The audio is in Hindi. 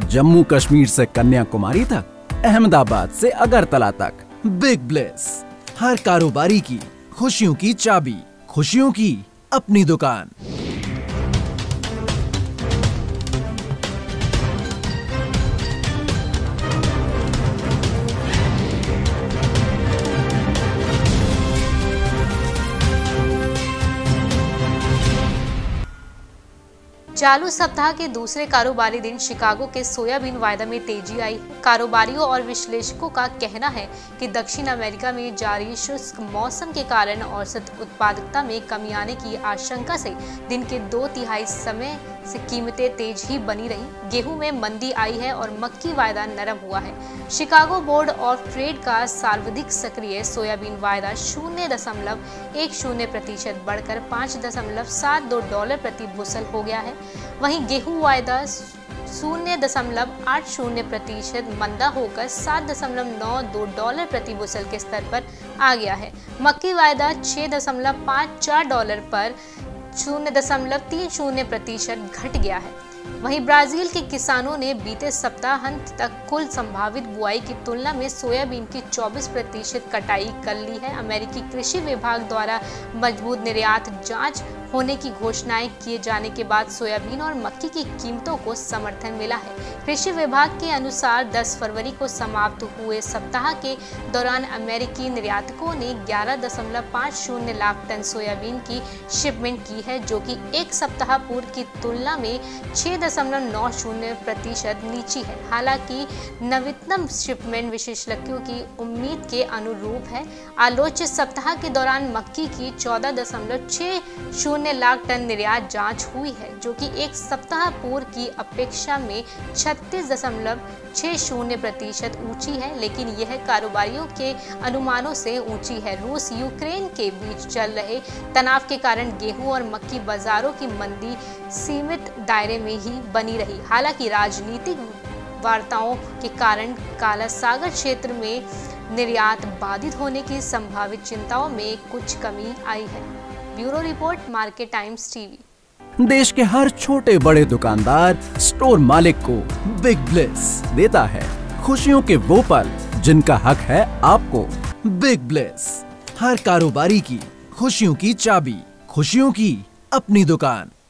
जम्मू कश्मीर से कन्याकुमारी तक, अहमदाबाद से अगरतला तक। बिग ब्लेस, हर कारोबारी की खुशियों की चाबी, खुशियों की अपनी दुकान। चालू सप्ताह के दूसरे कारोबारी दिन शिकागो के सोयाबीन वायदा में तेजी आई। कारोबारियों और विश्लेषकों का कहना है कि दक्षिण अमेरिका में जारी शुष्क मौसम के कारण औसत उत्पादकता में कमी आने की आशंका से दिन के 2/3 समय से कीमतें तेज ही बनी रहीं। गेहूं में मंदी आई है और मक्की वायदा नरम हुआ है। शिकागो बोर्ड ऑफ ट्रेड का सर्वाधिक सक्रिय सोयाबीन वायदा 0.10% बढ़कर $5.72 प्रति बुशल हो गया है। वहीं गेहूं वायदा 0.80% मंदा होकर $7.92 प्रति बुशल के स्तर पर आ गया है। मक्की वायदा $6.54 पर 0.30% घट गया है। वहीं ब्राजील के किसानों ने बीते सप्ताहांत तक कुल संभावित बुआई की तुलना में सोयाबीन की 24% कटाई कर ली है। अमेरिकी कृषि विभाग द्वारा मजबूत निर्यात जांच होने की घोषणाएं किए जाने के बाद सोयाबीन और मक्की की कीमतों को समर्थन मिला है। कृषि विभाग के अनुसार 10 फरवरी को समाप्त हुए सप्ताह के दौरान अमेरिकी निर्यातकों ने 11.50 लाख टन सोयाबीन की शिपमेंट की है, जो कि एक सप्ताह पूर्व की तुलना में 6.90% नीची है। हालांकि नवीनतम शिपमेंट विशेषज्ञों की उम्मीद के अनुरूप है। आलोचित सप्ताह के दौरान मक्की की 14.60 लाख टन निर्यात जांच हुई है, जो कि एक सप्ताह पूर्व की अपेक्षा में 36.60% ऊंची है, लेकिन यह कारोबारियों के अनुमानों से ऊंची है। रूस यूक्रेन के बीच चल रहे तनाव के कारण गेहूं और मक्की बाजारों की मंदी सीमित दायरे में ही बनी रही। हालांकि राजनीतिक वार्ताओं के कारण काला सागर क्षेत्र में निर्यात बाधित होने की संभावित चिंताओं में कुछ कमी आई है। Bureau report, market times TV. देश के हर छोटे बड़े दुकानदार, स्टोर मालिक को बिग ब्लेस देता है खुशियों के वो पल जिनका हक है आपको। बिग ब्लेस, हर कारोबारी की खुशियों की चाबी, खुशियों की अपनी दुकान।